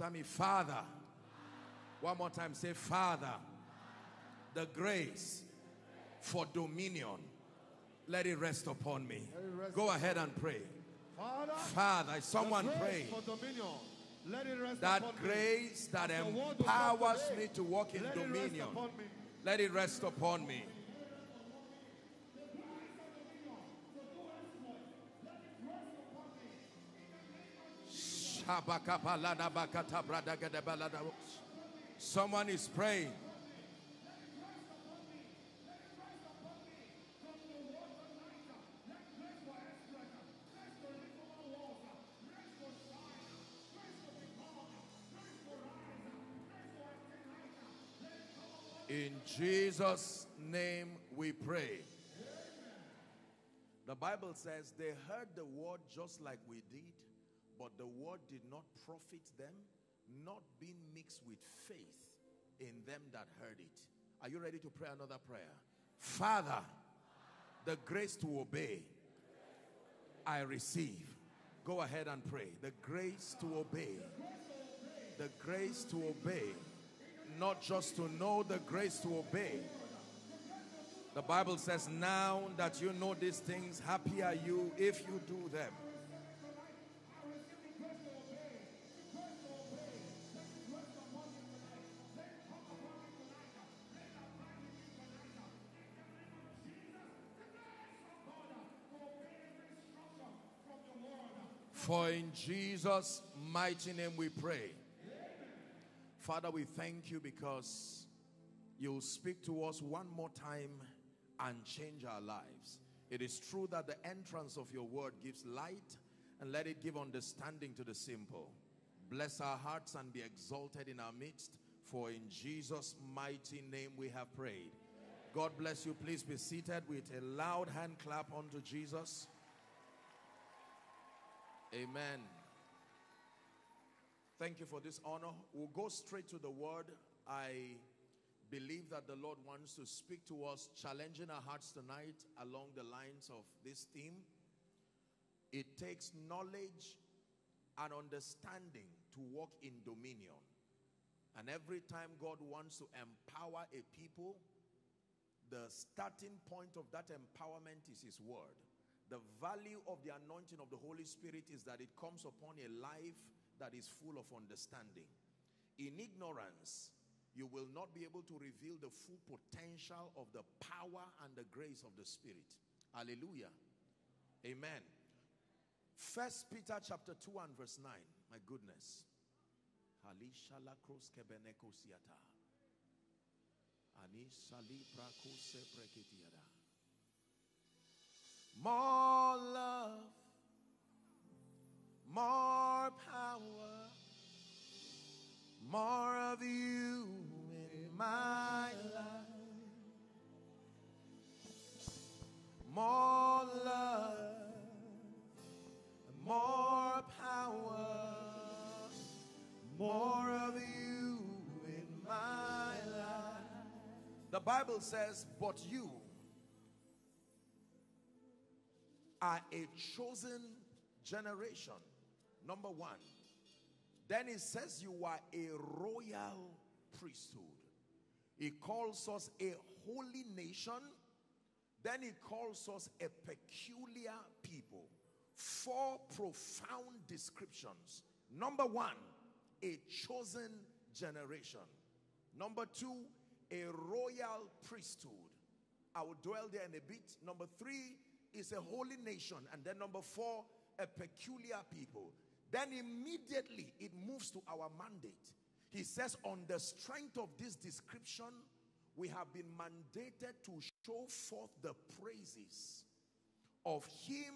after me, Father. One more time, say, Father, the grace for dominion, let it rest upon me. Go ahead and pray. Father, someone pray. That grace that empowers me to walk in dominion, let it rest upon me. Someone is praying. In Jesus' name we pray. The Bible says they heard the word just like we did, but the word did not profit them, not being mixed with faith in them that heard it. Are you ready to pray another prayer? Father, the grace to obey, I receive. Go ahead and pray. The grace to obey. The grace to obey. Not just to know, the grace to obey. The Bible says, now that you know these things, happy are you if you do them. For in Jesus' mighty name we pray. Father, we thank you because you'll speak to us one more time and change our lives. It is true that the entrance of your word gives light, and let it give understanding to the simple. Bless our hearts and be exalted in our midst, for in Jesus' mighty name we have prayed. God bless you. Please be seated with a loud hand clap unto Jesus. Amen. Thank you for this honor. We'll go straight to the word. I believe that the Lord wants to speak to us, challenging our hearts tonight along the lines of this theme. It takes knowledge and understanding to walk in dominion. And every time God wants to empower a people, the starting point of that empowerment is his word. The value of the anointing of the Holy Spirit is that it comes upon a life that is full of understanding. In ignorance, you will not be able to reveal the full potential of the power and the grace of the Spirit. Hallelujah. Amen. 1 Peter chapter 2 and verse 9. My goodness. More love, more power, more of you in my life. More love, more power, more of you in my life. The Bible says, but you are a chosen generation. Number one, then it says you are a royal priesthood. It calls us a holy nation. Then it calls us a peculiar people. 4 profound descriptions. Number one, a chosen generation. Number two, a royal priesthood. I will dwell there in a bit. Number three is a holy nation. And then number four, a peculiar people. Then immediately it moves to our mandate. He says, on the strength of this description, we have been mandated to show forth the praises of him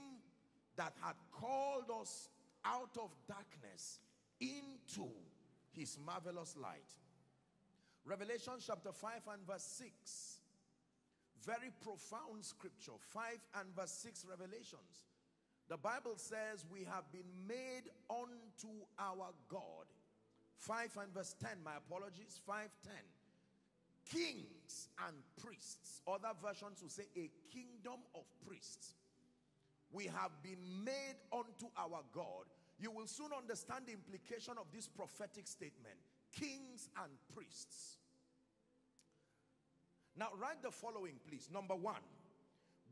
that had called us out of darkness into his marvelous light. Revelation chapter 5 and verse 6. Very profound scripture. 5 and verse 6 Revelations. The Bible says we have been made unto our God. 5 and verse 10, my apologies, 5:10. Kings and priests. Other versions will say a kingdom of priests. We have been made unto our God. You will soon understand the implication of this prophetic statement. Kings and priests. Now write the following, please. Number one,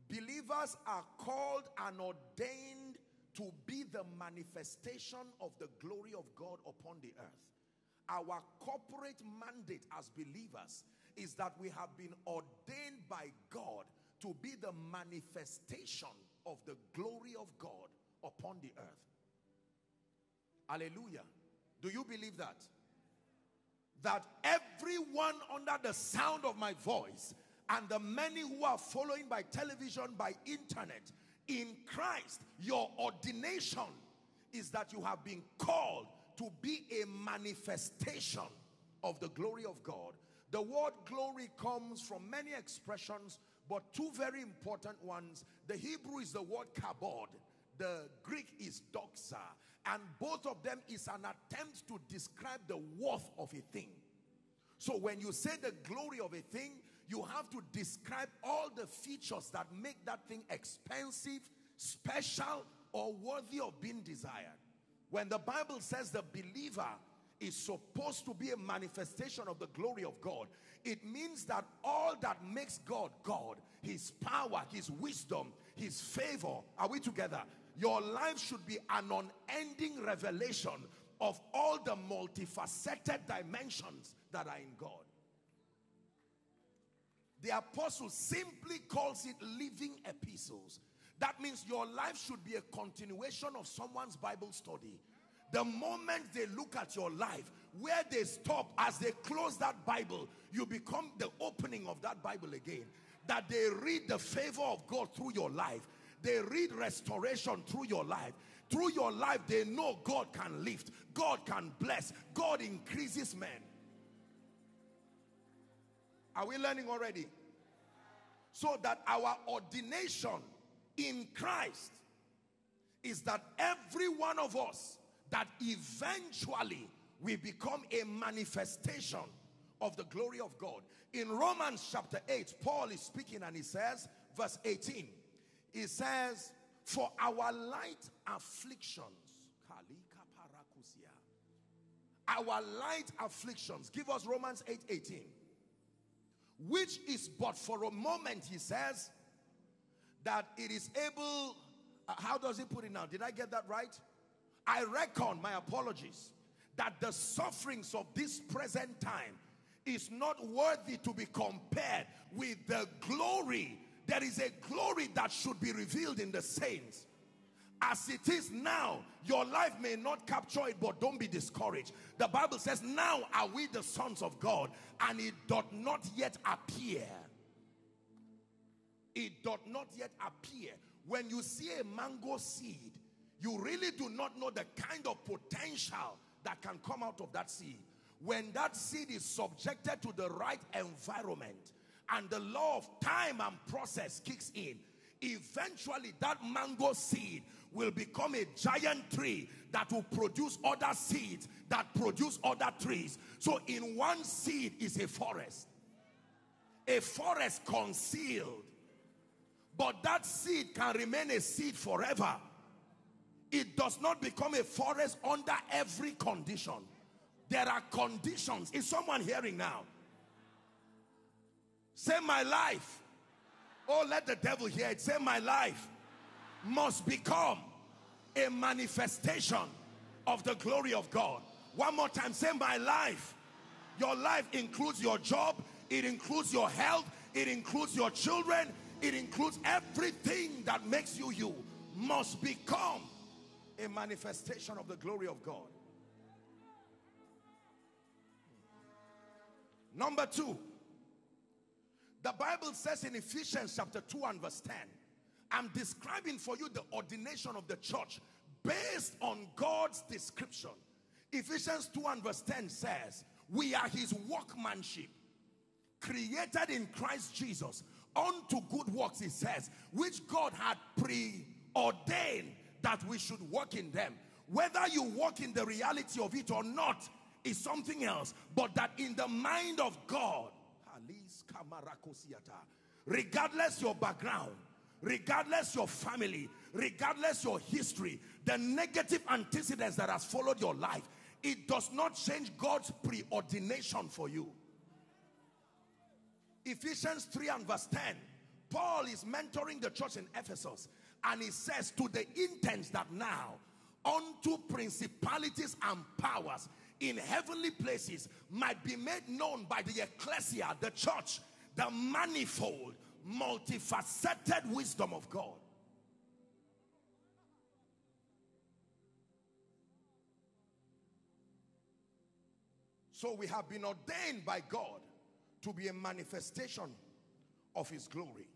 believers are called and ordained to be the manifestation of the glory of God upon the earth. Our corporate mandate as believers is that we have been ordained by God to be the manifestation of the glory of God upon the earth. Hallelujah. Do you believe that? That everyone under the sound of my voice and the many who are following by television, by internet, in Christ, your ordination is that you have been called to be a manifestation of the glory of God. The word glory comes from many expressions, but two very important ones. The Hebrew is the word kabod. The Greek is doxa. And both of them is an attempt to describe the worth of a thing. So when you say the glory of a thing, you have to describe all the features that make that thing expensive, special, or worthy of being desired. When the Bible says the believer is supposed to be a manifestation of the glory of God, it means that all that makes God God, his power, his wisdom, his favor, are we together? Your life should be an unending revelation of all the multifaceted dimensions that are in God. The apostle simply calls it living epistles. That means your life should be a continuation of someone's Bible study. The moment they look at your life, where they stop as they close that Bible, you become the opening of that Bible again. That they read the favor of God through your life. They read restoration through your life. Through your life, they know God can lift. God can bless. God increases men. Are we learning already? So that our ordination in Christ is that every one of us, that eventually we become a manifestation of the glory of God. In Romans chapter 8, Paul is speaking and he says, verse 18, he says, for our light afflictions, give us Romans 8:18, which is but for a moment, he says, that it is able, how does he put it now? Did I get that right? I reckon, my apologies, that the sufferings of this present time is not worthy to be compared with the glory. There is a glory that should be revealed in the saints. As it is now, your life may not capture it, but don't be discouraged. The Bible says, now are we the sons of God, and it doth not yet appear. It doth not yet appear. When you see a mango seed, you really do not know the kind of potential that can come out of that seed. When that seed is subjected to the right environment and the law of time and process kicks in, eventually that mango seed will become a giant tree that will produce other seeds that produce other trees. So in one seed is a forest concealed. But that seed can remain a seed forever. It does not become a forest under every condition. There are conditions. Is someone hearing now? Say my life. Oh, let the devil hear it. Say my life must become a manifestation of the glory of God. One more time. Say my life. Your life includes your job. It includes your health. It includes your children. It includes everything that makes you you. Must become a manifestation of the glory of God. Number two, the Bible says in Ephesians chapter 2 and verse 10, I'm describing for you the ordination of the church based on God's description. Ephesians 2 and verse 10 says, we are his workmanship, created in Christ Jesus unto good works, it says, which God had preordained that we should walk in them. Whether you walk in the reality of it or not is something else, but that in the mind of God, regardless your background, regardless your family, regardless your history, the negative antecedents that has followed your life, it does not change God's preordination for you. Ephesians 3 and verse 10, Paul is mentoring the church in Ephesus, and he says, to the intent that now unto principalities and powers in heavenly places might be made known by the ecclesia, the church, the manifold, multifaceted wisdom of God. So we have been ordained by God to be a manifestation of his glory.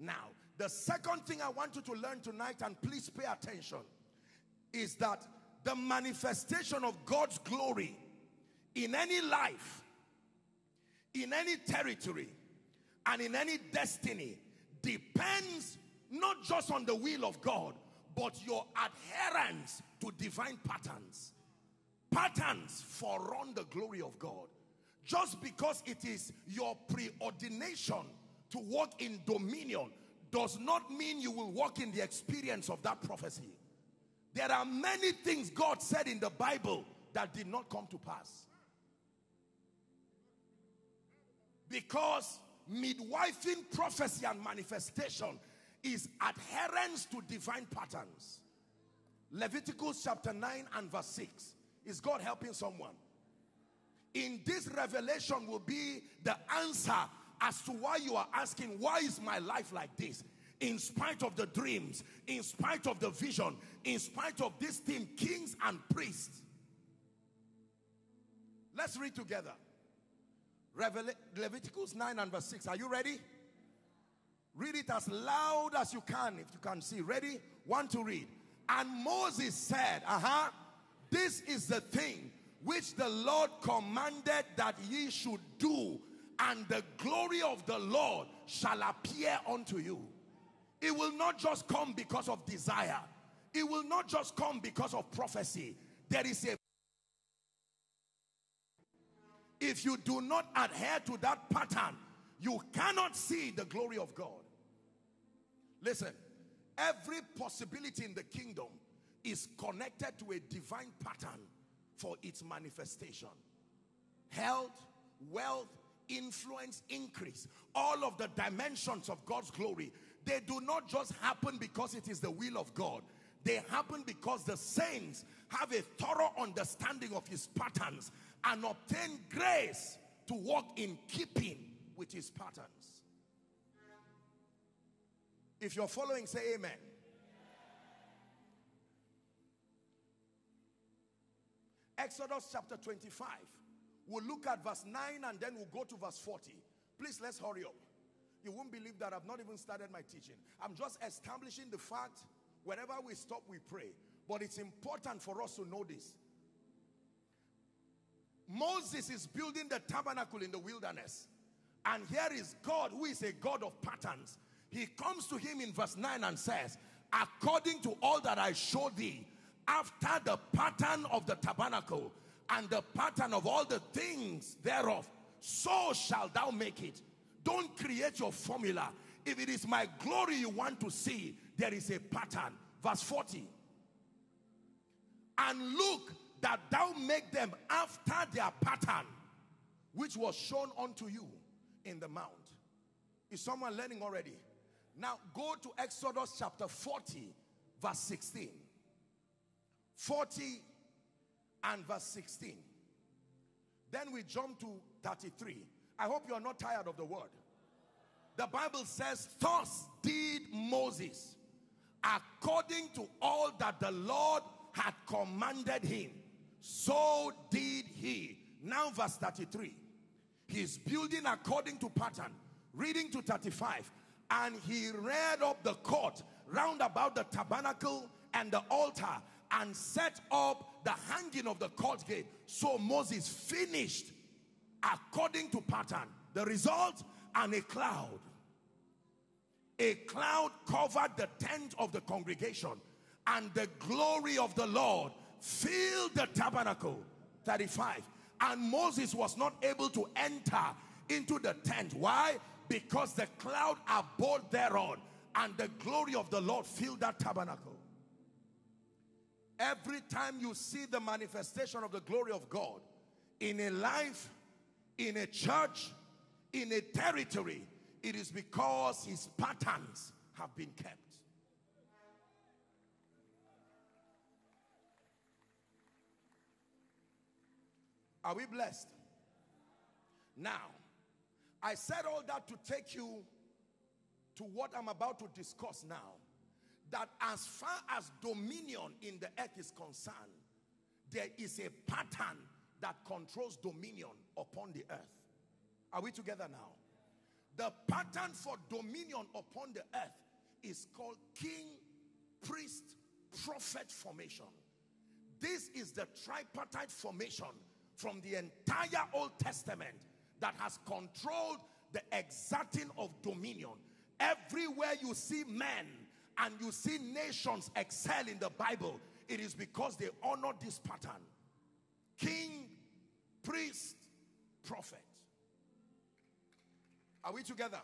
Now, the second thing I want you to learn tonight, and please pay attention, is that the manifestation of God's glory in any life, in any territory, and in any destiny depends not just on the will of God, but your adherence to divine patterns. Patterns forerun the glory of God. Just because it is your preordination to walk in dominion does not mean you will walk in the experience of that prophecy. There are many things God said in the Bible that did not come to pass. Because midwifing prophecy and manifestation is adherence to divine patterns. Leviticus chapter 9 and verse 6. Is God helping someone? In this revelation will be the answer as to why you are asking, why is my life like this? In spite of the dreams, in spite of the vision, in spite of this team, kings and priests. Let's read together. Leviticus 9 and verse 6. Are you ready? Read it as loud as you can, if you can see. Ready? One to read. And Moses said, this is the thing which the Lord commanded that ye should do, and the glory of the Lord shall appear unto you. It will not just come because of desire. It will not just come because of prophecy. There is a... If you do not adhere to that pattern, you cannot see the glory of God. Listen, every possibility in the kingdom is connected to a divine pattern for its manifestation. Health, wealth, influence, increase, all of the dimensions of God's glory, they do not just happen because it is the will of God. They happen because the saints have a thorough understanding of his patterns and obtain grace to walk in keeping with his patterns. If you're following, say amen. Exodus chapter 25. We'll look at verse 9 and then we'll go to verse 40. Please, let's hurry up. You won't believe that I've not even started my teaching. I'm just establishing the fact, wherever we stop, we pray. But it's important for us to know this. Moses is building the tabernacle in the wilderness. And here is God, who is a God of patterns. He comes to him in verse 9 and says, according to all that I show thee, after the pattern of the tabernacle and the pattern of all the things thereof, so shall thou make it. Don't create your formula. If it is my glory you want to see, there is a pattern. Verse 40. And look that thou make them after their pattern, which was shown unto you in the mount. Is someone learning already? Now go to Exodus chapter 40, verse 16. 40 and verse 16. Then we jump to 33. I hope you are not tired of the word. The Bible says, thus did Moses, according to all that the Lord had commanded him, so did he. Now verse 33. He's building according to pattern. Reading to 35. And he reared up the court round about the tabernacle and the altar, and set up the hanging of the court gate. So Moses finished according to pattern. The result, and a cloud. A cloud covered the tent of the congregation, and the glory of the Lord filled the tabernacle. 35. And Moses was not able to enter into the tent. Why? Because the cloud abode thereon, and the glory of the Lord filled that tabernacle. Every time you see the manifestation of the glory of God in a life, in a church, in a territory, it is because his patterns have been kept. Are we blessed? Now, I said all that to take you to what I'm about to discuss now. That as far as dominion in the earth is concerned, there is a pattern that controls dominion upon the earth. Are we together now? The pattern for dominion upon the earth is called king, priest, prophet formation. This is the tripartite formation from the entire Old Testament that has controlled the exerting of dominion. Everywhere you see men and you see nations excel in the Bible, it is because they honor this pattern. King, priest, prophet. Are we together?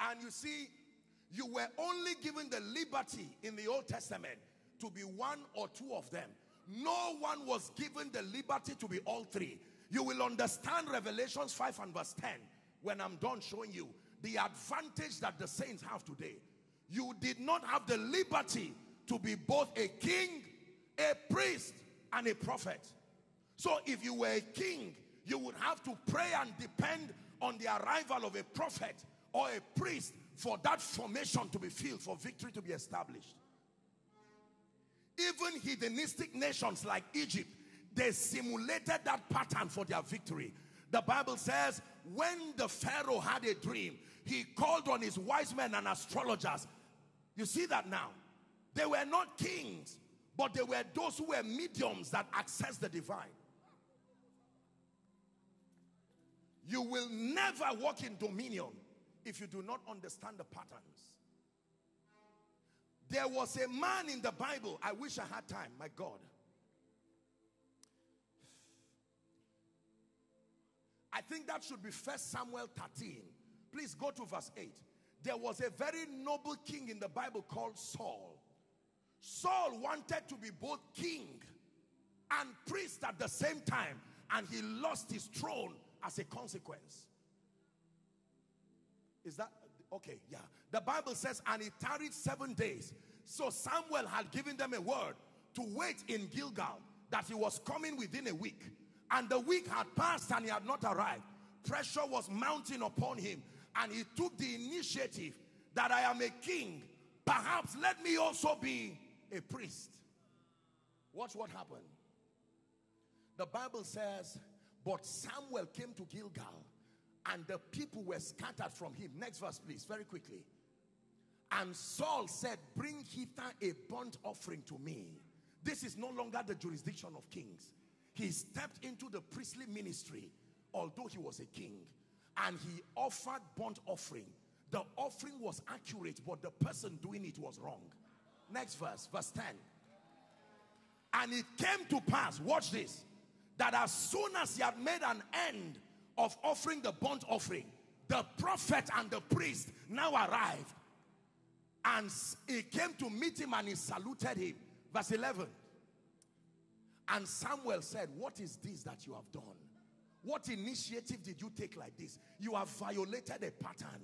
And you see, you were only given the liberty in the Old Testament to be one or two of them. No one was given the liberty to be all three. You will understand Revelations 5 and verse 10 when I'm done showing you the advantage that the saints have today. You did not have the liberty to be both a king, a priest, and a prophet. So if you were a king, you would have to pray and depend on the arrival of a prophet or a priest for that formation to be filled, for victory to be established. Even heathenistic nations like Egypt, they simulated that pattern for their victory. The Bible says, when the Pharaoh had a dream, he called on his wise men and astrologers. You see that now? They were not kings, but they were those who were mediums that accessed the divine. You will never walk in dominion if you do not understand the patterns. There was a man in the Bible. I wish I had time, my God. I think that should be 1 Samuel 13. Please go to verse 8. There was a very noble king in the Bible called Saul. Saul wanted to be both king and priest at the same time, and he lost his throne as a consequence. Is that... okay, yeah. The Bible says, and he tarried 7 days. So Samuel had given them a word to wait in Gilgal, that he was coming within a week. And the week had passed and he had not arrived. Pressure was mounting upon him. And he took the initiative that I am a king. Perhaps let me also be a priest. Watch what happened. The Bible says, but Samuel came to Gilgal, and the people were scattered from him. Next verse, please, very quickly. And Saul said, bring hither a burnt offering to me. This is no longer the jurisdiction of kings. He stepped into the priestly ministry, although he was a king. And he offered burnt offering. The offering was accurate, but the person doing it was wrong. Next verse, verse 10. And it came to pass, watch this, that as soon as he had made an end of offering the burnt offering, the prophet and the priest now arrived, and he came to meet him and he saluted him. Verse 11. And Samuel said, what is this that you have done? What initiative did you take like this? You have violated a pattern.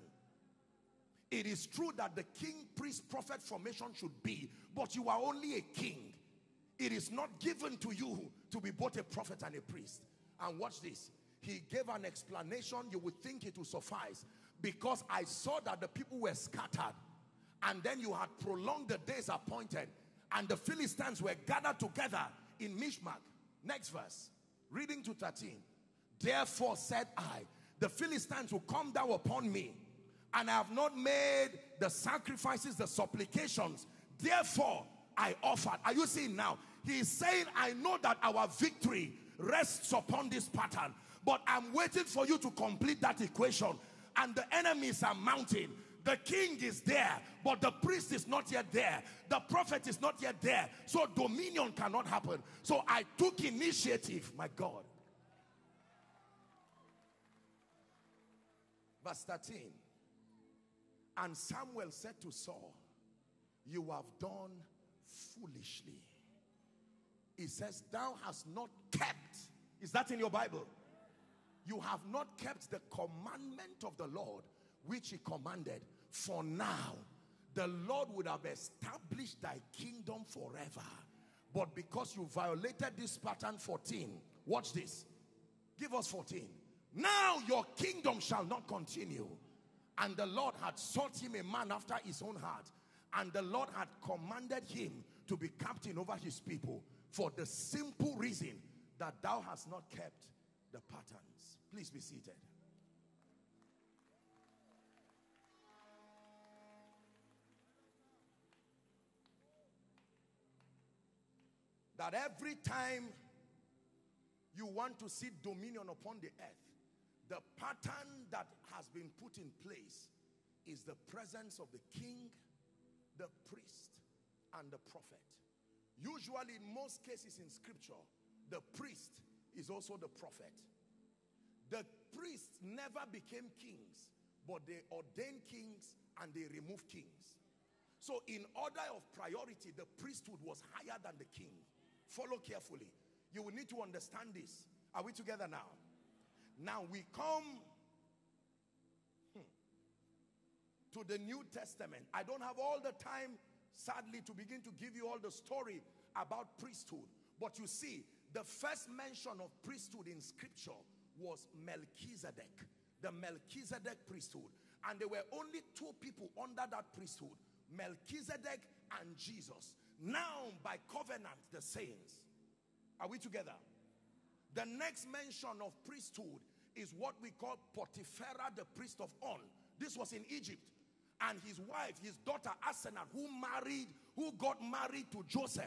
It is true that the king, priest, prophet formation should be, but you are only a king. It is not given to you to be both a prophet and a priest. And watch this. He gave an explanation. You would think it would suffice, because I saw that the people were scattered, and then you had prolonged the days appointed, and the Philistines were gathered together in Mishmach. Next verse, reading to 13. Therefore said I, the Philistines will come down upon me, and I have not made the sacrifices, the supplications. Therefore I offered. Are you seeing now? He is saying, I know that our victory rests upon this pattern, but I'm waiting for you to complete that equation. And the enemies are mounting. The king is there, but the priest is not yet there. The prophet is not yet there. So dominion cannot happen. So I took initiative, my God. Verse 13. And Samuel said to Saul, you have done foolishly. He says, thou hast not kept. Is that in your Bible? You have not kept the commandment of the Lord, which he commanded. For now, the Lord would have established thy kingdom forever. But because you violated this pattern 14, watch this. Give us 14. Now your kingdom shall not continue. And the Lord had sought him a man after his own heart. And the Lord had commanded him to be captain over his people, for the simple reason that thou hast not kept the patterns. Please be seated. That every time you want to see dominion upon the earth, the pattern that has been put in place is the presence of the king, the priest, and the prophet. Usually, in most cases in scripture, the priest is also the prophet. The priests never became kings, but they ordained kings and they removed kings. So in order of priority, the priesthood was higher than the king. Follow carefully. You will need to understand this. Are we together now? Now we come to the New Testament. I don't have all the time, sadly, to begin to give you all the story about priesthood. But you see, the first mention of priesthood in scripture was Melchizedek. The Melchizedek priesthood. And there were only two people under that priesthood. Melchizedek and Jesus. Now, by covenant, the saints. Are we together? The next mention of priesthood is what we call Potipharah, the priest of On. This was in Egypt. And his wife, his daughter Asenath, who got married to Joseph.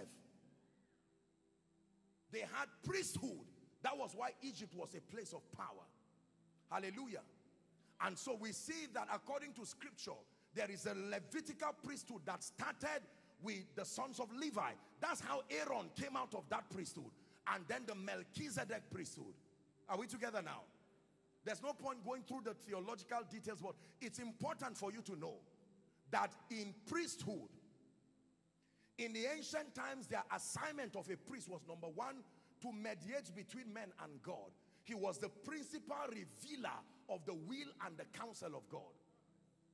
They had priesthood. That was why Egypt was a place of power. Hallelujah. And so we see that according to scripture, there is a Levitical priesthood that started with the sons of Levi. That's how Aaron came out of that priesthood. And then the Melchizedek priesthood. Are we together now? There's no point going through the theological details, but it's important for you to know that in priesthood, in the ancient times, their assignment of a priest was, number one, to mediate between men and God. He was the principal revealer of the will and the counsel of God.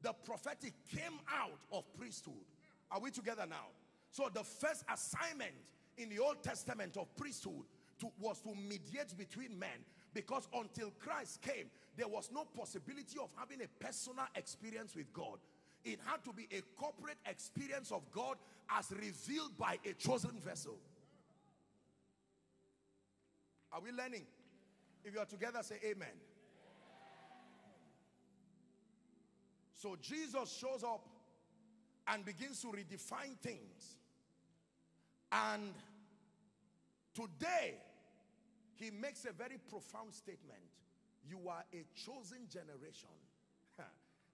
The prophetic came out of priesthood. Are we together now? So the first assignment in the Old Testament of priesthood was to mediate between men, because until Christ came, there was no possibility of having a personal experience with God. It had to be a corporate experience of God as revealed by a chosen vessel. Are we learning? If you are together, say amen. So Jesus shows up and begins to redefine things. And today, he makes a very profound statement. You are a chosen generation.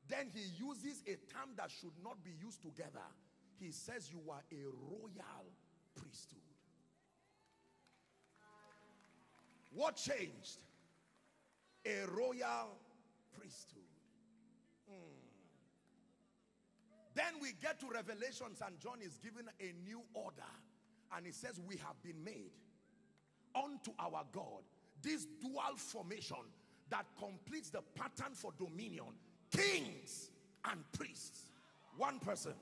Then he uses a term that should not be used together. He says you are a royal priesthood. What changed? A royal priesthood. Then we get to Revelations and John is given a new order. And he says we have been made unto our God. This dual formation that completes the pattern for dominion. Kings and priests. One person.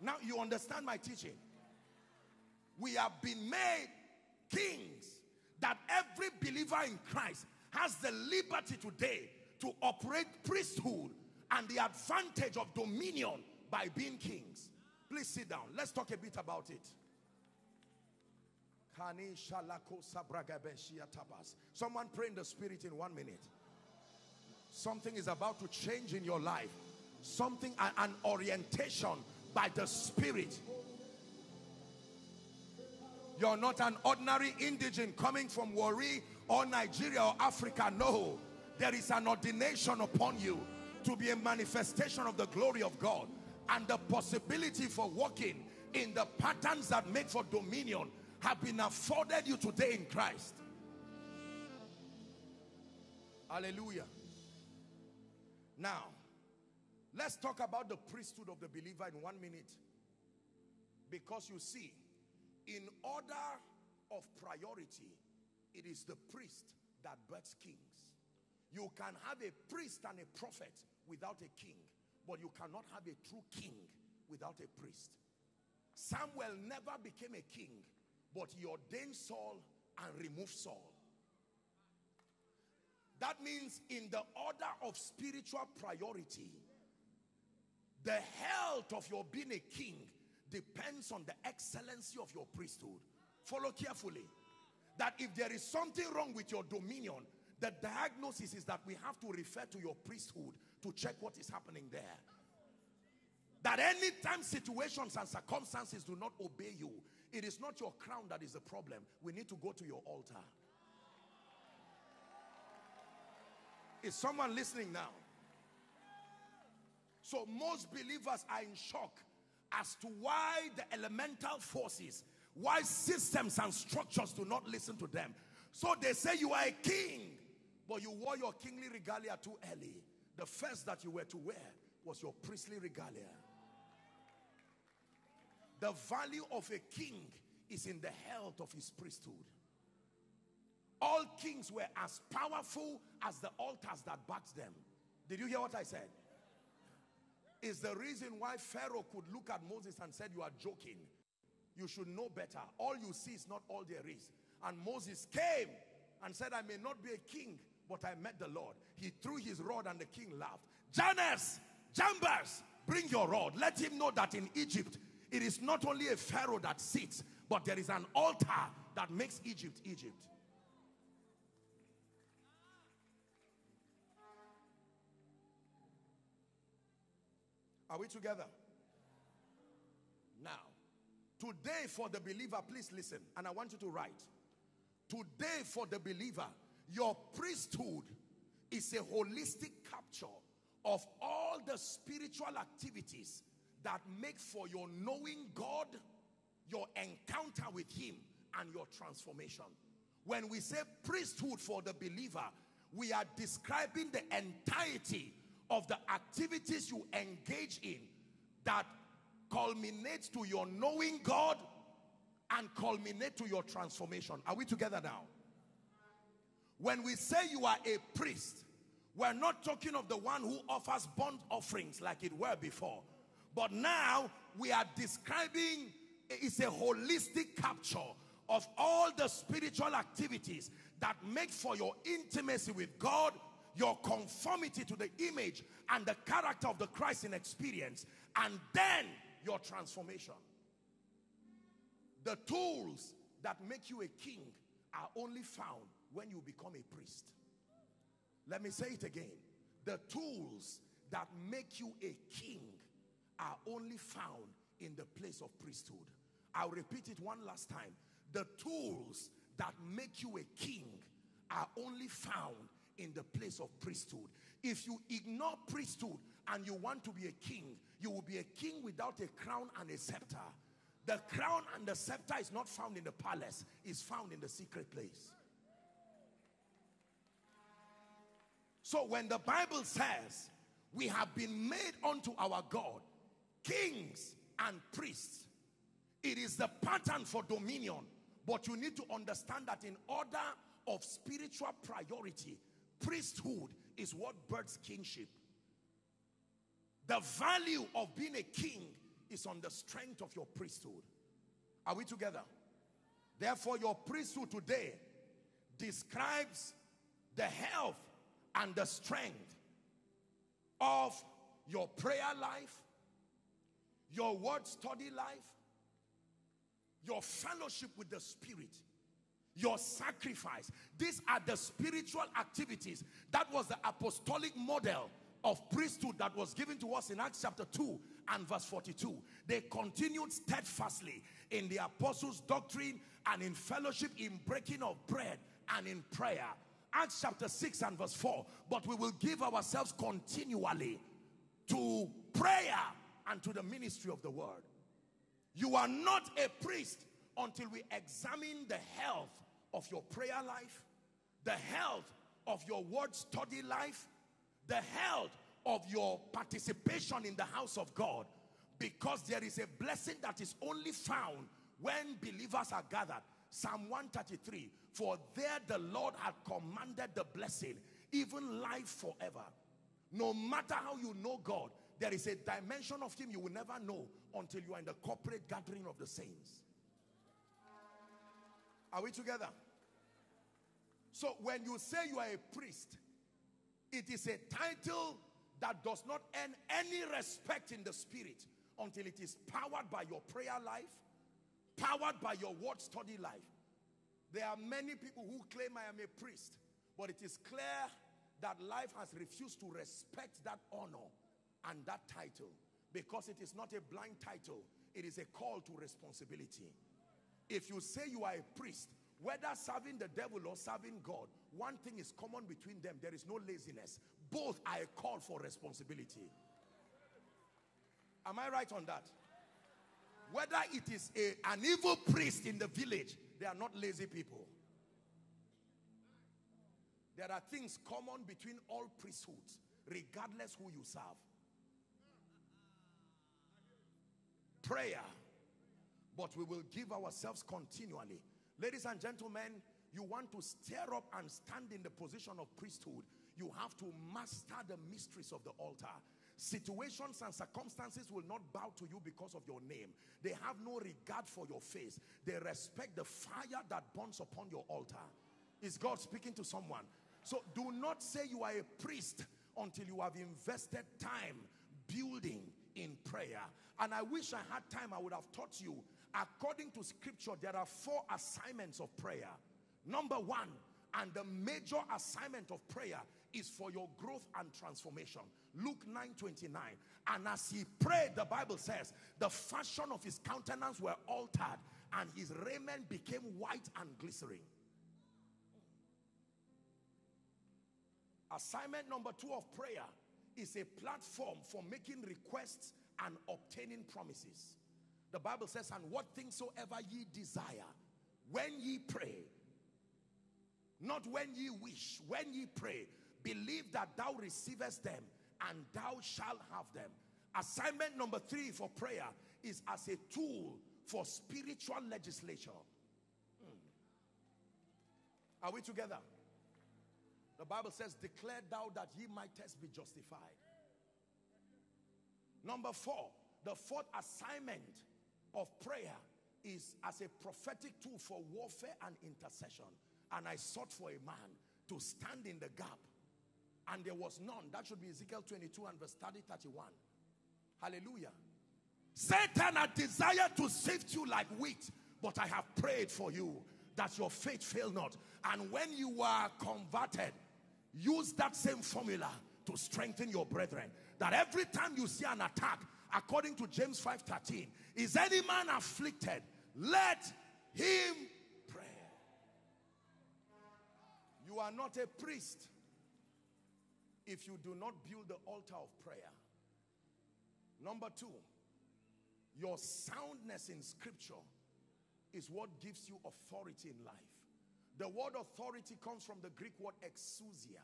Now you understand my teaching. We have been made kings. That every believer in Christ has the liberty today to operate priesthood and the advantage of dominion by being kings. Please sit down. Let's talk a bit about it. Someone pray in the spirit in 1 minute. Something is about to change in your life. Something, an orientation by the spirit. You're not an ordinary indigent coming from Warri or Nigeria or Africa. No. There is an ordination upon you to be a manifestation of the glory of God, and the possibility for walking in the patterns that make for dominion have been afforded you today in Christ. Hallelujah. Now, let's talk about the priesthood of the believer in 1 minute. Because you see, in order of priority, it is the priest that births kings. You can have a priest and a prophet without a king, but you cannot have a true king without a priest. Samuel never became a king, but he ordained Saul and removed Saul. That means in the order of spiritual priority, the health of your being a king depends on the excellency of your priesthood. Follow carefully. That if there is something wrong with your dominion, the diagnosis is that we have to refer to your priesthood to check what is happening there. That anytime situations and circumstances do not obey you, it is not your crown that is the problem. We need to go to your altar. Is someone listening now? So most believers are in shock as to why the elemental forces, why systems and structures do not listen to them. So they say you are a king, but you wore your kingly regalia too early. The first that you were to wear was your priestly regalia. The value of a king is in the health of his priesthood. All kings were as powerful as the altars that backed them. Did you hear what I said? It's the reason why Pharaoh could look at Moses and said, you are joking. You should know better. All you see is not all there is. And Moses came and said, I may not be a king, but I met the Lord. He threw his rod and the king laughed. Jannes, Jambres, bring your rod. Let him know that in Egypt, it is not only a Pharaoh that sits, but there is an altar that makes Egypt, Egypt. Are we together? Now, today for the believer, please listen, and I want you to write. Today for the believer, your priesthood is a holistic capture of all the spiritual activities that make for your knowing God, your encounter with Him, and your transformation. When we say priesthood for the believer, we are describing the entirety of the activities you engage in that culminates to your knowing God and culminate to your transformation. Are we together now? When we say you are a priest, we're not talking of the one who offers burnt offerings like it were before. But now we are describing, it's a holistic capture of all the spiritual activities that make for your intimacy with God, your conformity to the image and the character of the Christ in experience, and then your transformation. The tools that make you a king are only found when you become a priest. Let me say it again. The tools that make you a king are only found in the place of priesthood. I'll repeat it one last time. The tools that make you a king are only found in the place of priesthood. If you ignore priesthood and you want to be a king, you will be a king without a crown and a scepter. The crown and the scepter is not found in the palace, it's found in the secret place. So when the Bible says, we have been made unto our God kings and priests, it is the pattern for dominion, but you need to understand that in order of spiritual priority, priesthood is what births kingship. The value of being a king is on the strength of your priesthood. Are we together? Therefore, your priesthood today describes the health and the strength of your prayer life, your word study life, your fellowship with the Spirit, your sacrifice. These are the spiritual activities. That was the apostolic model of priesthood that was given to us in Acts chapter 2 and verse 42. They continued steadfastly in the apostles' doctrine and in fellowship, in breaking of bread and in prayer. Acts chapter 6 and verse 4. But we will give ourselves continually to prayer and to the ministry of the word. You are not a priest until we examine the health of your prayer life, the health of your word study life, the health of your participation in the house of God, because there is a blessing that is only found when believers are gathered. Psalm 133, for there the Lord had commanded the blessing, even life forever. No matter how you know God, there is a dimension of him you will never know until you are in the corporate gathering of the saints. Are we together? So when you say you are a priest, it is a title that does not earn any respect in the spirit until it is powered by your prayer life, powered by your word study life. There are many people who claim I am a priest, but it is clear that life has refused to respect that honor and that title, because it is not a blind title, it is a call to responsibility. If you say you are a priest, whether serving the devil or serving God, one thing is common between them. There is no laziness. Both are a call for responsibility. Am I right on that? Whether it is an evil priest in the village, they are not lazy people. There are things common between all priesthoods, regardless who you serve. Prayer. But we will give ourselves continually. Ladies and gentlemen, you want to stir up and stand in the position of priesthood, you have to master the mysteries of the altar. Situations and circumstances will not bow to you because of your name. They have no regard for your face. They respect the fire that burns upon your altar. Is God speaking to someone? So do not say you are a priest until you have invested time building in prayer. And I wish I had time, I would have taught you. According to scripture, there are 4 assignments of prayer. Number 1, and the major assignment of prayer is for your growth and transformation. Luke 9:29. And as he prayed, the Bible says, the fashion of his countenance were altered, and his raiment became white and glittering. Assignment number 2 of prayer is a platform for making requests and obtaining promises. The Bible says, and what things soever ye desire, when ye pray, not when ye wish, when ye pray, believe that thou receivest them, and thou shalt have them. Assignment number 3 for prayer is as a tool for spiritual legislation. Are we together? The Bible says, declare thou that ye mightest be justified. Number 4, the 4th assignment of prayer is as a prophetic tool for warfare and intercession. And I sought for a man to stand in the gap, and there was none. That should be Ezekiel 22 and verse 31. Hallelujah. Satan had desired to sift you like wheat, but I have prayed for you that your faith fail not. And when you are converted, use that same formula to strengthen your brethren. That every time you see an attack, according to James 5:13, is any man afflicted? Let him pray. You are not a priest if you do not build the altar of prayer. Number 2, your soundness in scripture is what gives you authority in life. The word authority comes from the Greek word exousia.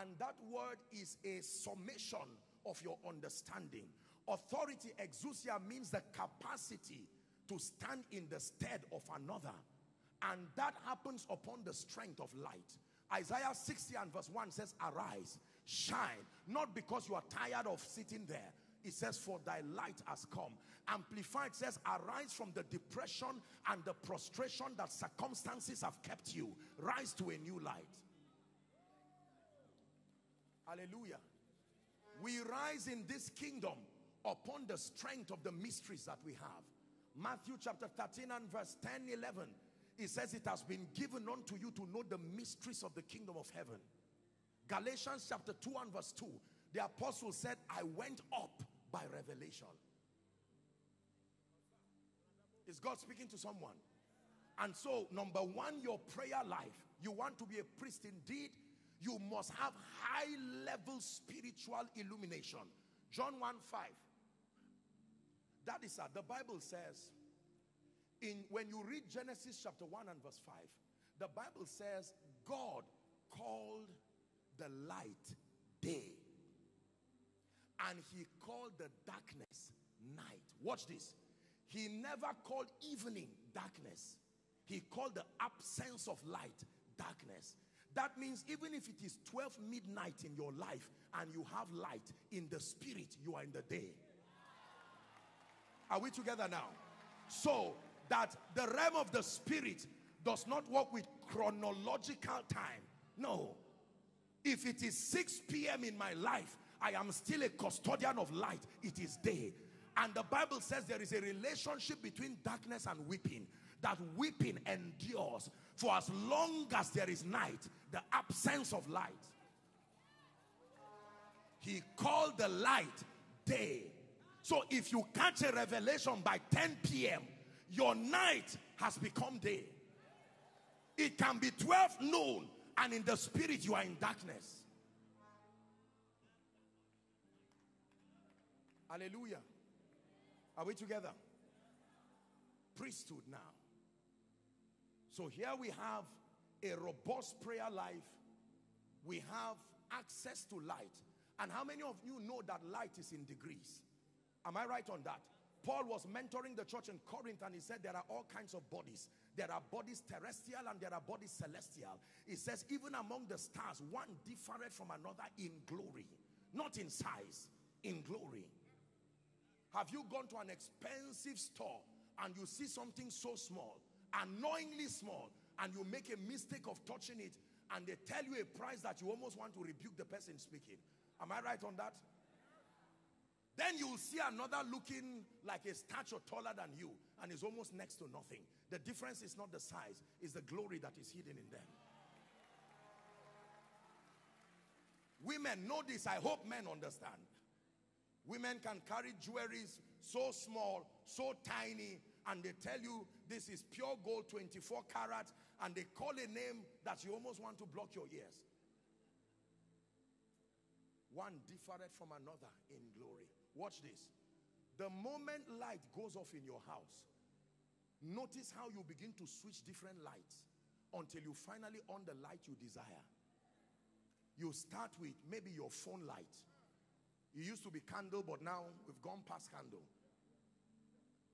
And that word is a summation of your understanding. Authority, exousia, means the capacity to stand in the stead of another. And that happens upon the strength of light. Isaiah 60 and verse 1 says, arise, shine, not because you are tired of sitting there. It says, for thy light has come. Amplified says, arise from the depression and the prostration that circumstances have kept you. Rise to a new light. Hallelujah. We rise in this kingdom upon the strength of the mysteries that we have. Matthew chapter 13 and verse 10, 11. It says, it has been given unto you to know the mysteries of the kingdom of heaven. Galatians chapter 2 and verse 2. The apostle said, I went up by revelation. Is God speaking to someone? And so, number 1, your prayer life. You want to be a priest indeed. You must have high-level spiritual illumination. John 1:5. That is that. The Bible says, when you read Genesis chapter 1 and verse 5, the Bible says, God called the light day. And he called the darkness night. Watch this. He never called evening darkness. He called the absence of light darkness. That means even if it is 12 midnight in your life and you have light in the spirit, you are in the day. Are we together now? So that the realm of the spirit does not work with chronological time. No. If it is 6 p.m. in my life, I am still a custodian of light. It is day. And the Bible says there is a relationship between darkness and weeping. That weeping endures for as long as there is night, the absence of light. He called the light day. So if you catch a revelation by 10 p.m., your night has become day. It can be 12 noon and in the spirit you are in darkness. Hallelujah. Are we together? Priesthood now. So here we have a robust prayer life. We have access to light. And how many of you know that light is in degrees? Am I right on that? Paul was mentoring the church in Corinth and he said there are all kinds of bodies. There are bodies terrestrial and there are bodies celestial. He says even among the stars, one differeth from another in glory. Not in size, in glory. Have you gone to an expensive store and you see something so small, annoyingly small, and you make a mistake of touching it and they tell you a price that you almost want to rebuke the person speaking? Am I right on that? Then you'll see another looking like a stature taller than you and is almost next to nothing. The difference is not the size, it's the glory that is hidden in them. Women, know this, I hope men understand. Women can carry jewelries so small, so tiny, and they tell you this is pure gold, 24 carats, and they call a name that you almost want to block your ears. One differeth from another in glory. Watch this. The moment light goes off in your house, notice how you begin to switch different lights until you finally on the light you desire. You start with maybe your phone light. It used to be candle, but now we've gone past candle.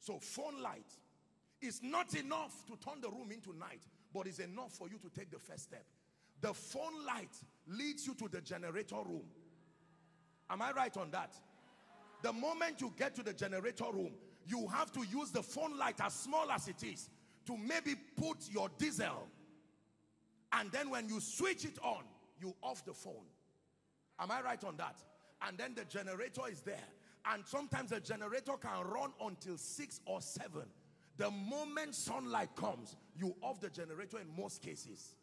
So phone light is not enough to turn the room into night, but it's enough for you to take the first step. The phone light leads you to the generator room. Am I right on that? The moment you get to the generator room, you have to use the phone light, as small as it is, to maybe put your diesel. And then when you switch it on, you off the phone. Am I right on that? And then the generator is there. And sometimes the generator can run until 6 or 7. The moment sunlight comes, you off the generator in most cases.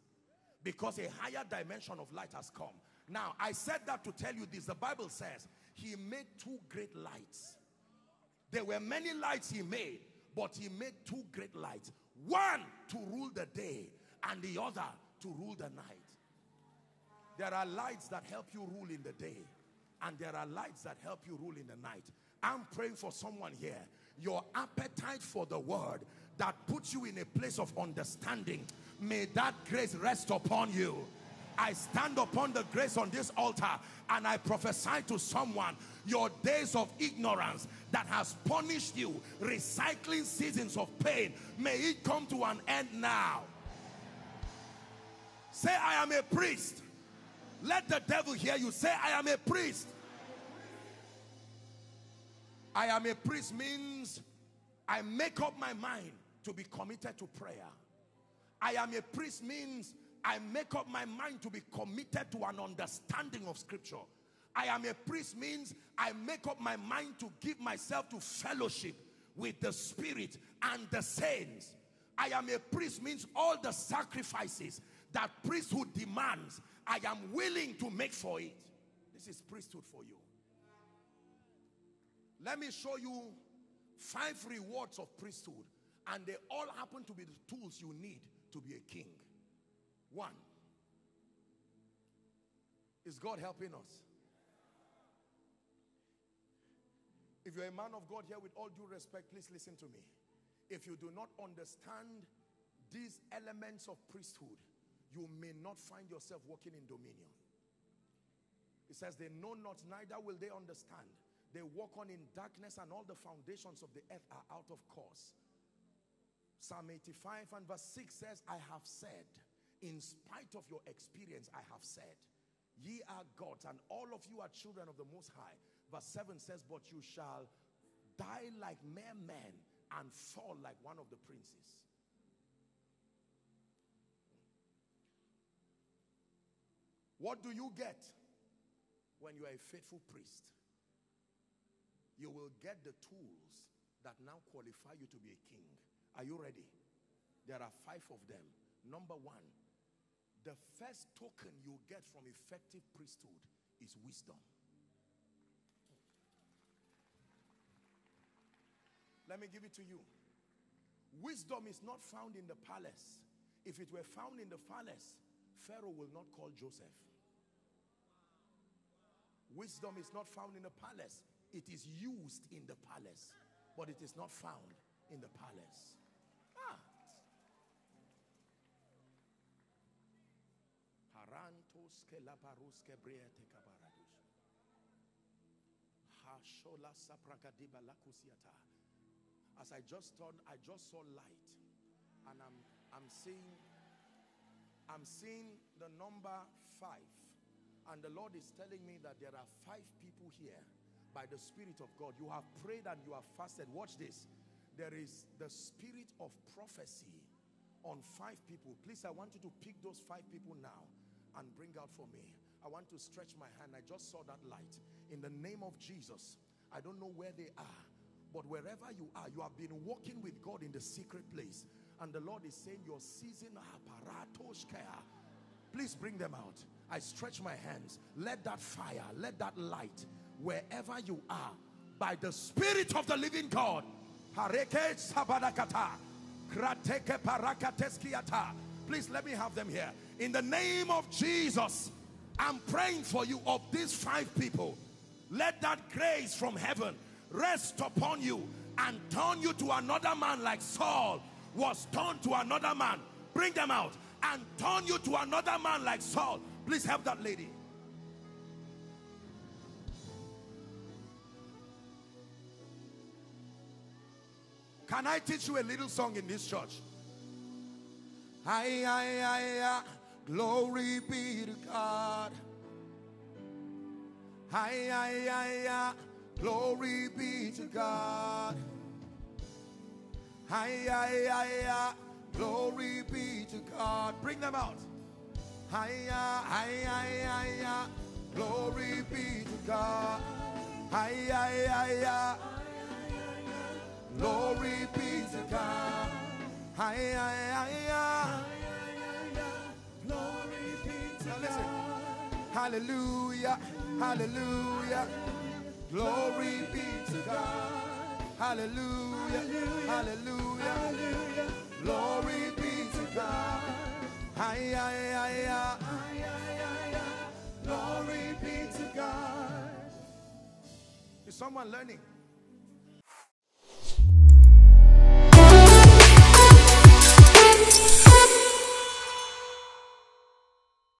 Because a higher dimension of light has come. Now, I said that to tell you this. The Bible says, he made 2 great lights. There were many lights he made, but he made 2 great lights. One to rule the day and the other to rule the night. There are lights that help you rule in the day. And there are lights that help you rule in the night. I'm praying for someone here. Your appetite for the word that puts you in a place of understanding, may that grace rest upon you. I stand upon the grace on this altar and I prophesy to someone, your days of ignorance that has punished you, recycling seasons of pain, may it come to an end now. Say, I am a priest. Let the devil hear you. Say, I am a priest. I am a priest means I make up my mind to be committed to prayer. I am a priest means I make up my mind to be committed to an understanding of scripture. I am a priest means I make up my mind to give myself to fellowship with the spirit and the saints. I am a priest means all the sacrifices that priesthood demands, I am willing to make for it. This is priesthood for you. Let me show you 5 rewards of priesthood, and they all happen to be the tools you need to be a king. 1. Is God helping us? If you're a man of God here, with all due respect, please listen to me. If you do not understand these elements of priesthood, you may not find yourself walking in dominion. It says, they know not, neither will they understand. They walk on in darkness, and all the foundations of the earth are out of course. Psalm 85 and verse 6 says, I have said, in spite of your experience, I have said, ye are gods, and all of you are children of the Most High. Verse 7 says, but you shall die like mere men and fall like one of the princes. What do you get when you are a faithful priest? You will get the tools that now qualify you to be a king. Are you ready? There are 5 of them. Number 1, the first token you get from effective priesthood is wisdom. Let me give it to you. Wisdom is not found in the palace. If it were found in the palace, Pharaoh will not call Joseph. Wisdom is not found in the palace. It is used in the palace, but it is not found in the palace. As I just turned, I just saw light, and I'm seeing the number 5, and the Lord is telling me that there are 5 people here by the Spirit of God. You have prayed and you have fasted. Watch this. There is the spirit of prophecy on 5 people. Please, I want you to pick those 5 people now and bring out for me. I want to stretch my hand. I just saw that light. In the name of Jesus, I don't know where they are, but wherever you are, you have been walking with God in the secret place. And the Lord is saying, your season, please bring them out. I stretch my hands. Let that fire, let that light, wherever you are, by the Spirit of the living God, please let me have them here. In the name of Jesus, I'm praying for you of these 5 people. Let that grace from heaven rest upon you and turn you to another man, like Saul was turned to another man. Bring them out and turn you to another man like Saul. Please help that lady. Can I teach you a little song in this church? Aye, aye, aye, aye. Glory be to God. Aye, aye, aye, aye. Glory be to God. Aye, aye, aye, aye. Glory be to God. Bring them out. Aye, aye, aye, aye, aye. Glory be to God. Aye, aye, aye, aye. Glory be to God. Ay, ay, ay, ay. Glory be to God. Hallelujah, hallelujah. Glory be to God. Hallelujah, hallelujah. Glory be to God. Ay, ay, ay, ay. Glory be to God. Is someone learning?